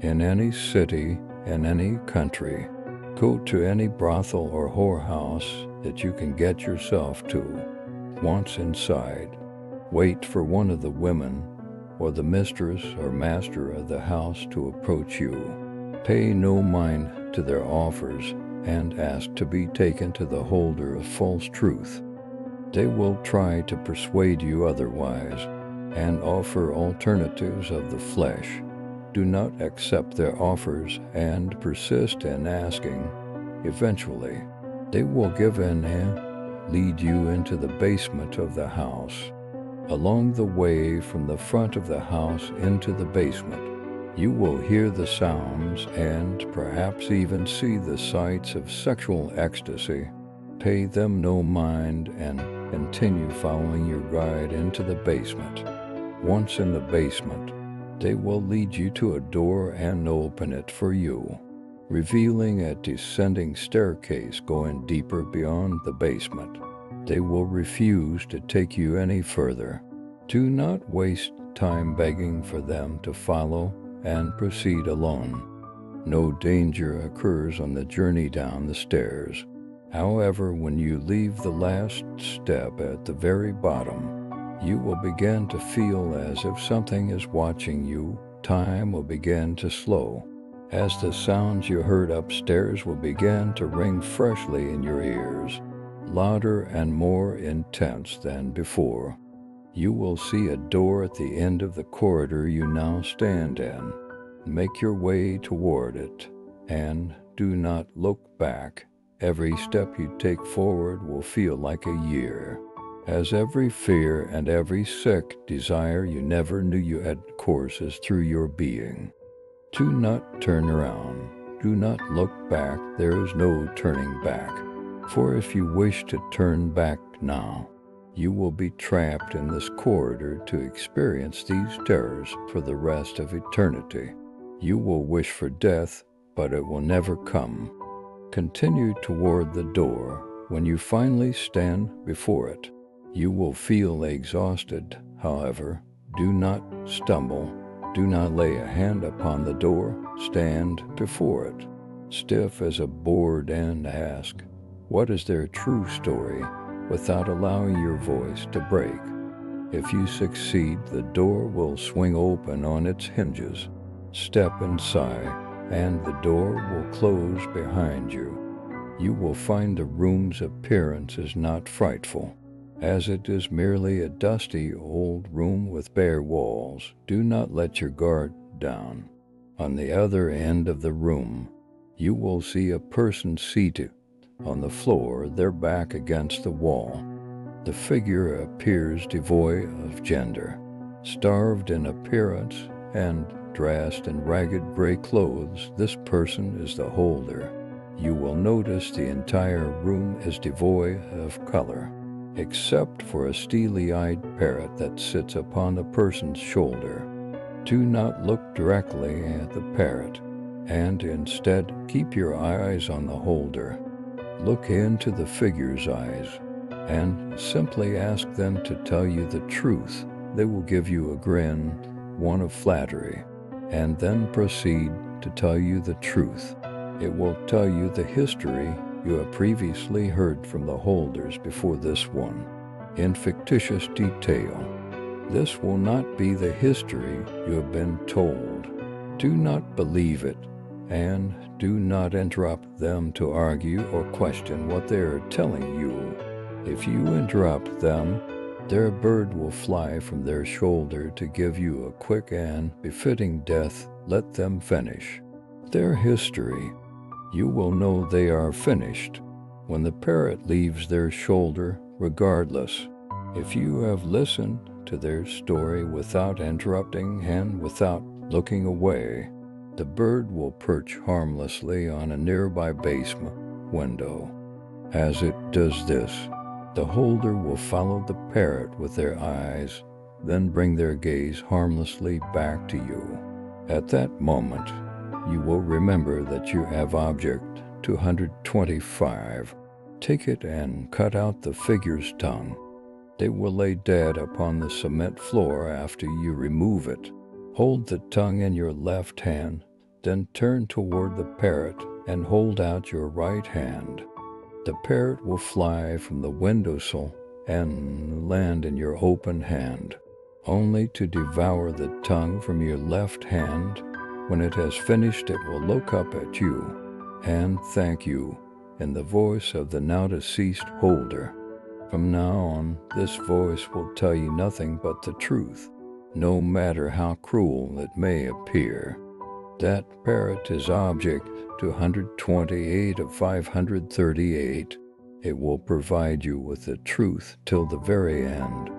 in any city, in any country. Go to any brothel or whorehouse that you can get yourself to. Once inside, wait for one of the women or the mistress or master of the house to approach you. Pay no mind to their offers and ask to be taken to the holder of false truth. They will try to persuade you otherwise and offer alternatives of the flesh. Do not accept their offers and persist in asking. Eventually, they will give in and lead you into the basement of the house. Along the way from the front of the house into the basement, you will hear the sounds and perhaps even see the sights of sexual ecstasy. Pay them no mind and continue following your guide into the basement. Once in the basement, they will lead you to a door and open it for you, revealing a descending staircase going deeper beyond the basement. They will refuse to take you any further. Do not waste time begging for them to follow and proceed alone. No danger occurs on the journey down the stairs. However, when you leave the last step at the very bottom, you will begin to feel as if something is watching you. Time will begin to slow, as the sounds you heard upstairs will begin to ring freshly in your ears, louder and more intense than before. You will see a door at the end of the corridor you now stand in. Make your way toward it, and do not look back. Every step you take forward will feel like a year, as every fear and every sick desire you never knew you had courses through your being. Do not turn around. Do not look back. There is no turning back. For if you wish to turn back now, you will be trapped in this corridor to experience these terrors for the rest of eternity. You will wish for death, but it will never come. Continue toward the door. When you finally stand before it, you will feel exhausted. However, do not stumble. Do not lay a hand upon the door. Stand before it, stiff as a board, and ask, what is their true story, without allowing your voice to break. If you succeed, the door will swing open on its hinges. Step inside, and the door will close behind you. You will find the room's appearance is not frightful, as it is merely a dusty old room with bare walls. Do not let your guard down. On the other end of the room, you will see a person seated on the floor, their back against the wall. The figure appears devoid of gender, starved in appearance, and dressed in ragged gray clothes. This person is the holder. You will notice the entire room is devoid of color, except for a steely-eyed parrot that sits upon a person's shoulder. Do not look directly at the parrot, and instead keep your eyes on the holder. Look into the figure's eyes, and simply ask them to tell you the truth. They will give you a grin, one of flattery, and then proceed to tell you the truth. It will tell you the history you have previously heard from the holders before this one, in fictitious detail. This will not be the history you have been told. Do not believe it, and do not interrupt them to argue or question what they are telling you. If you interrupt them, their bird will fly from their shoulder to give you a quick and befitting death. Let them finish their history. You will know they are finished when the parrot leaves their shoulder. Regardless, if you have listened to their story without interrupting and without looking away, the bird will perch harmlessly on a nearby basement window. As it does this, the holder will follow the parrot with their eyes, then bring their gaze harmlessly back to you. At that moment, you will remember that you have Object 228. Take it and cut out the figure's tongue. They will lay dead upon the cement floor after you remove it. Hold the tongue in your left hand Then turn toward the parrot and hold out your right hand. The parrot will fly from the windowsill and land in your open hand, only to devour the tongue from your left hand. When it has finished, it will look up at you and thank you in the voice of the now deceased holder. From now on, this voice will tell you nothing but the truth, no matter how cruel it may appear. That parrot is Object 228 of 538. It will provide you with the truth till the very end.